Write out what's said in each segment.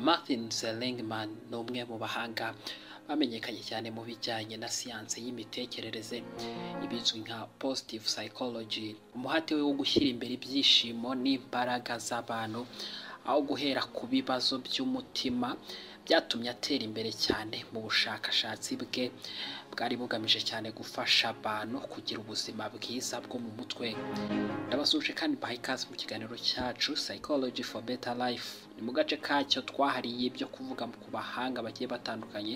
Martin Seligman ni umwe mu bahanga bamenyekanye cyane mu bijyanye na siyanse y'imitekerereze ibizwi nka positive psychology. Umuhate we wo gushyira imbere ibyishimo n'imbaraga z'abantu aho guhera ku bibazo by'umutima byatumye atera imbere cyane mu bushakashatsi bwe bwari bugamije cyane gufasha abantu kugira ubuzima bwiza bwo mu mutwe. Ndabasuje kandi bahikaze mu kiganiro cyacu Psychology for Better Life. Ni mu gace kacyo twahariye ibyo kuvuga ku bahanga bagiye batandukanye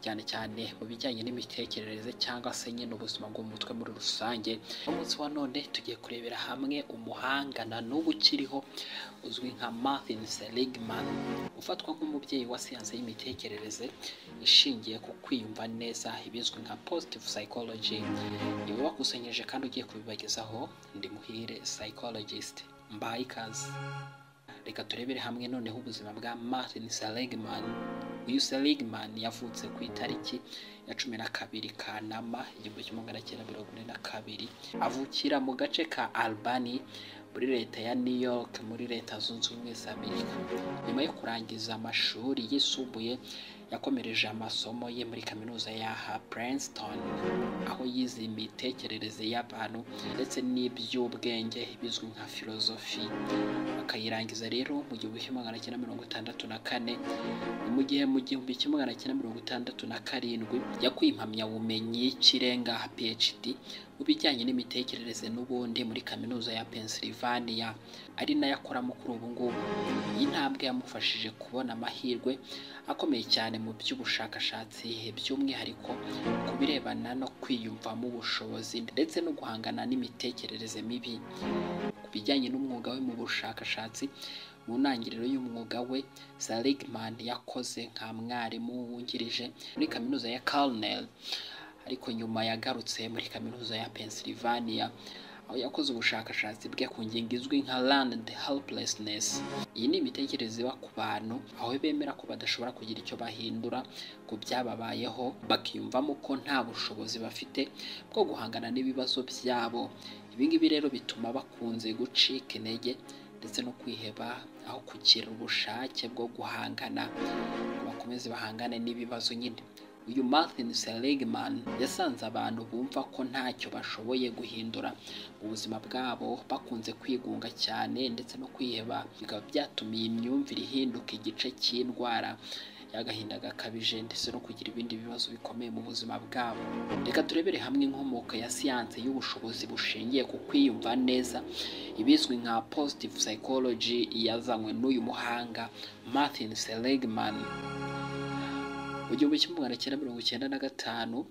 cyane cyane mu bijyanye n'imitekerereze cyangwa se nyine ubuzima bwo mu mutwe muri rusange. Umunsi wa none tugiye kurebera hamwe umuhanga na n'ubu kiriho uzwi nka Martin Seligman, ufatwa nk'umubyeyi wa siyanse y'imitekerereze ishingiye ku kwiyumva neza ibizwi nka positive psychology. Niwe wakusanyije kandi ugiye kubibagezaho ndi muhire psychologist. Mbaye ikaze. Reka turebere hamwe noneho ubuzima bwa Martin Seligman. Uyu Seligman yavutse ku itariki ya 12 Kanama 1942, avukira mu gace ka Albany muri leta ya New York muri leta zunze ubumwe za Amerika. Nyuma yo kurangiza amashuri yisumbuye yakomereje amasomo ye muri kaminuza ya Princeton aho yize imitekerereze y'abantu ndetse n'iby'ubwenge bizwi nka filozofi, akayirangiza rero mu gihumbi 1964. Mu gihe mu gihumbi 1967 yakuye impamyabumenyi y'ikirenga PhD mu bijyanye n'imitekerereze n'ubundi muri kaminuza ya Pennsylvania, ari nayo akoramo kuri ubu ngubu. Iyi ntambwe yamufashije kubona amahirwe akomeye cyane mu by'ubushakashatsi by'umwihariko ku birebana no kwiyumvamo ubushobozi ndetse no guhangana n'imitekerereze mibi. Ku bijyanye n'umwuga we mu bushakashatsi, mu ntangiriro y'umwuga we Seligman yakoze nka mwarimu wungirije muri kaminuza ya Cornell, ariko nyuma yagarutse muri kaminuza ya Pennsylvania aho yakoze ubushakashatsi bwe ku ngingo izwi nka learned helplessness. Iyi ni imitekerereze iba ku bantu aho bemera ko badashobora kugira icyo bahindura ku byababayeho, bakiyumvamo ko nta bushobozi bafite bwo guhangana n'ibibazo byabo. Ibi ngibi rero bituma bakunze gucika intege ndetse no kwiheba aho kugira ubushake bwo guhangana bakomeze bahangane n'ibibazo nyine. Uyu Martin Seligman yasanze abantu bumva ko ntacyo bashoboye guhindura ubuzima bwabo bakunze kwigunga cyane ndetse no kwiheba, bikaba byatumiye imyumvire ihinduka igice cy'indwara y'agahinda gakabije ndetse no kugira ibindi bibazo bikomeye mu buzima bwabo. Reka turebere hamwe inkomoko ya siyanse y'ubushobozi bushingiye ku kwiyumva neza ibizwi nka positive psychology yazanywe n'uyu muhanga Martin Seligman. Mu gihumbi 1995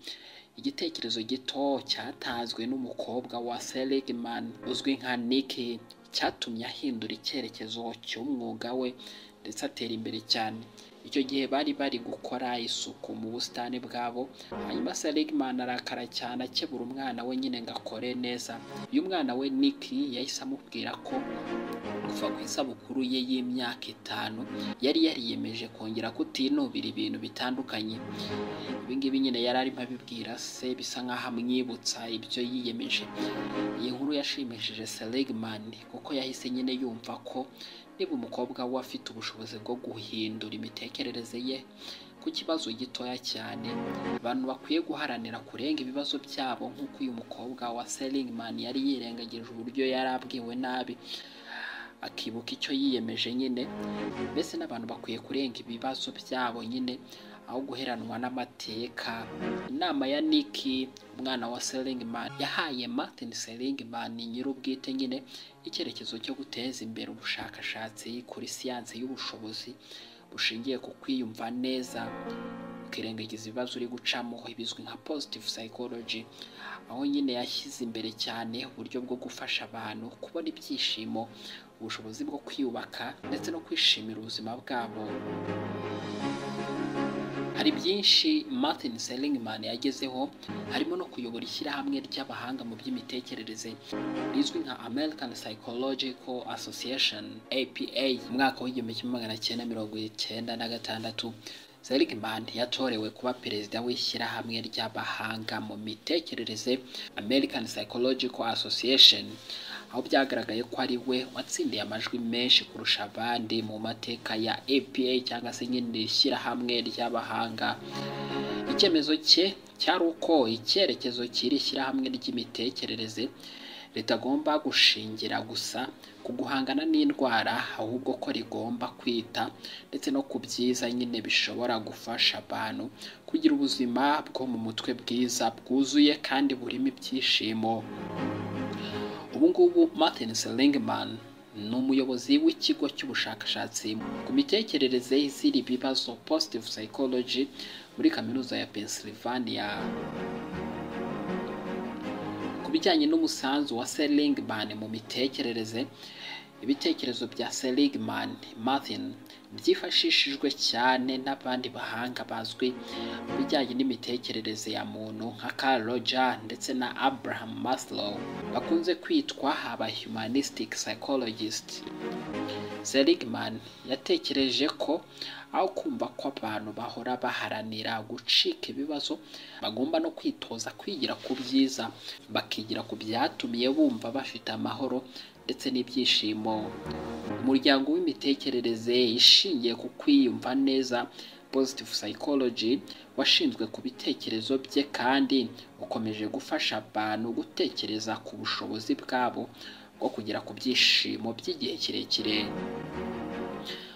igitekerezo gito cyatanzwe n'umukobwa wa Seligman uzwi nka Niki cyatumye ahindura icyerekezo cy'umwuga we ndetse atera imbere cyane. Icyo gihe bari gukora isuku mu busitani bwabo, hanyuma Seligman arakara cyane akebura umwana we nyine ngakore neza. Uyu mwana we Niki yahise amubwira ko kuva ku isabukuru ye y'imyaka 5 yari yariyemeje kongera kutinubira ibintu bitandukanye. Ibi ngibi nyine yari arimo abibwira se bisa nkaho amwibutsa ibyo yiyemeje. Iyi nkuru yashimishije Seligman kuko yahise nyine yumva ko niba umukobwa we afite ubushobozi bwo guhindura imitekerereze ye ku kibazo gitoya cyane, abantu bakwiye guharanira kurenga ibibazo byabo nk'uko uyu mukobwa wa Seligman yari yirengagije uburyo yari abwiwe nabi akibuka icyo yiyemeje nyine. Mbese n'abantu bakwiye kurenga ibibazo byabo nyine aho guheranwa n'amateka. Inama ya Niki umwana wa Seligman yahaye Martin Seligman nyir'ubwite nyine icyerekezo cyo guteza imbere ubushakashatsi kuri siyanse y'ubushobozi bushingiye ku kwiyumva neza, ukirengagiza ibibazo uri gucamo ibizwi nka positive psychology, aho nyine yashyize imbere cyane uburyo bwo gufasha abantu kubona ibyishimo, ubushobozi bwo kwiyubaka ndetse no kwishimira ubuzima bwabo. Hari byinshi Martin Seligman yagezeho, harimo no kuyobora ishyirahamwe ry'abahanga mu by'imitekerereze rizwi nka American Psychological Association APA mu mwaka w'1996. Seligman yatorewe kuba perezida w'ishyirahamwe ry'abahanga mu mitekerereze American Psychological Association, aho byagaragaye ko ari we watsindiye amajwi menshi kurusha abandi mu mateka ya APA cyangwa se nyine shyirahamwe ry'abahanga. Icyemezo cye cyari uko icyerekezo kiri shyirahamwe ry'imitekerereze ritagomba gushingira gusa ku guhangana n'indwara, ahubwo ko rigomba kwita ndetse no ku byiza nyine bishobora gufasha abantu kugira ubuzima bwo mu mutwe bwiza, bwuzuye kandi burimo ibyishimo. Ubu ngubu Martin Seligman ni umuyobozi w'ikigo cy'ubushakashatsi ku mitekerereze izira ibibazo positive psychology muri kaminuza ya Pennsylvania. Kubijyanye n'umusanzu wa Seligman mu mitekerereze, ibitekerezo bya Seligman Martin byifashishijwe cyane n'abandi bahanga bazwi mu bijyanye n'imitekerereze ya muntu nka Carl Roger ndetse na Abraham Maslow, bakunze kwitwa aba humanistic psychologist. Seligman yatekereje ko aho kumva ko abantu bahora baharanira gucika ibibazo, bagomba no kwitoza kwigira ku byiza, bakigira ku byatumiye bumva bafite amahoro ndetse n'ibyishimo. Umuryango w'imitekerereze ishingiye ku kwiyumva neza, positive psychology, washinzwe ku bitekerezo bye kandi ukomeje gufasha abantu gutekereza ku bushobozi bwabo bwo kugera ku byishimo by'igihe kirekire.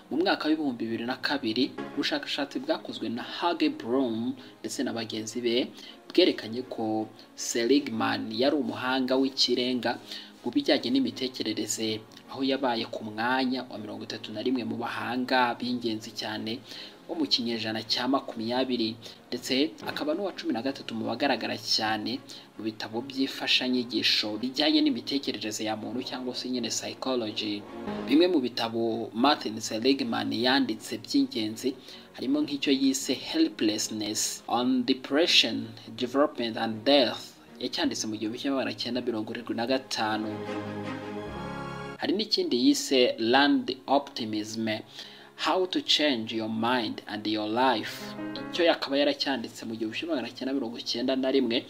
Mu mwaka w'ibihumbi 2002, ubushakashatsi bwakozwe na Hagebrom ndetse na bagenzi be bwerekanye ko Seligman yari umuhanga w'ikirenga mu bijyanye n'imitekerereze, aho yabaye ku mwanya wa 31 mu bahanga b'ingenzi cyane wo mu kinyejana cya 20, ndetse akaba n'uwa 13 mu bagaragara cyane mu bitabo by'ifashanyigisho bijyanye n'imitekerereze ya muntu cyangwa se nyine psychology. Bimwe mu bitabo Martin Seligman yanditse by'ingenzi harimo nk'icyo yise Helplessness on Depression, Development and Death, yacyanditse mu gihumbi 1975. Hari n'ikindi yise Learned Optimism, How to Change Your Mind and Your Life, icyo yakaba yaracyanditse mu gihumbi 1991,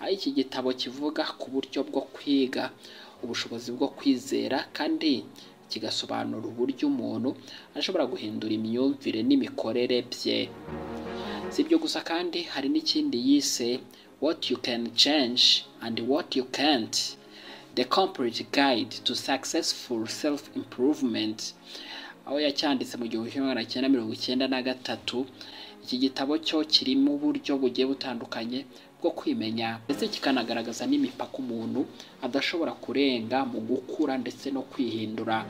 aho iki gitabo kivuga ku buryo bwo kwiga, ubushobozi bwo kwizera, kandi kigasobanura uburyo umuntu ashobora guhindura imyumvire n'imikorere bye. Si ibyo gusa kandi hari n'ikindi yise What You Can Change and What You Can't, The Complete Guide to Successful Self-Improvement, aho yacyanditse mu 1993. Iki gitabo cyo kirimo uburyo bugiye butandukanye bwo kwimenya ndetse kikanagaragaza n'imipaka umuntu adashobora kurenga mu gukura ndetse no kwihindura.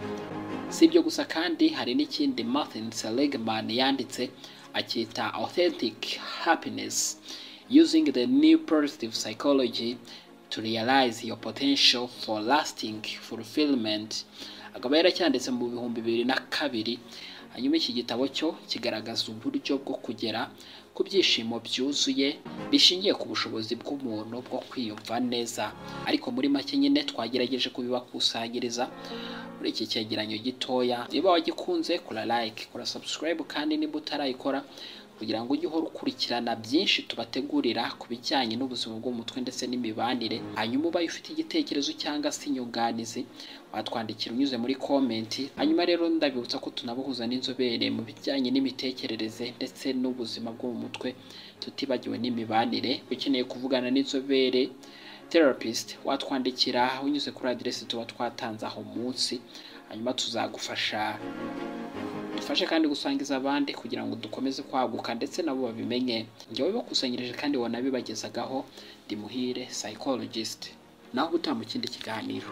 Si ibyo gusa kandi hari n'ikindi Martin Seligman yanditse akita Authentic Happiness, Using the new positive psychology to realize your potential for lasting fulfillment, akaba yaracyanditse mu 2002. Hanyuma iki gitabo cyo kigaragaza uburyo bwo kugera ku byishimo byuzuye bishingiye ku bushobozi bw'umuntu bwo kwiyumva neza. Ariko muri make nyine twagerageje kubibakusanyiriza muri iki cyegeranyo gitoya. Niba wagikunze, kora like, kora subscribe, kandi niba utarayikora kugira ngo ujye uhora ukurikirana byinshi tubategurira ku bijyanye n'ubuzima bwo mu mutwe ndetse n'imibanire. Hanyuma ubaye ufite igitekerezo cyangwa se inyunganizi, watwandikira unyuze muri komenti. Hanyuma rero ndabibutsa ko tunabahuza n'inzobere mu bijyanye n'imitekerereze ndetse n'ubuzima bwo mu mutwe, tutibagiwe n'imibanire. Ukeneye kuvugana n'inzobere therapist, watwandikira unyuze kuri adresse tuba twatanze aho munsi, hanyuma tuzagufasha. Dufashe kandi gusangiza abandi kugira ngo dukomeze kwaguka ndetse nabo babimenye. Njyewe bakusanyirije kandi wanabibagezagaho, ndi Muhire psychologist, naho gutamu kindi kiganiro.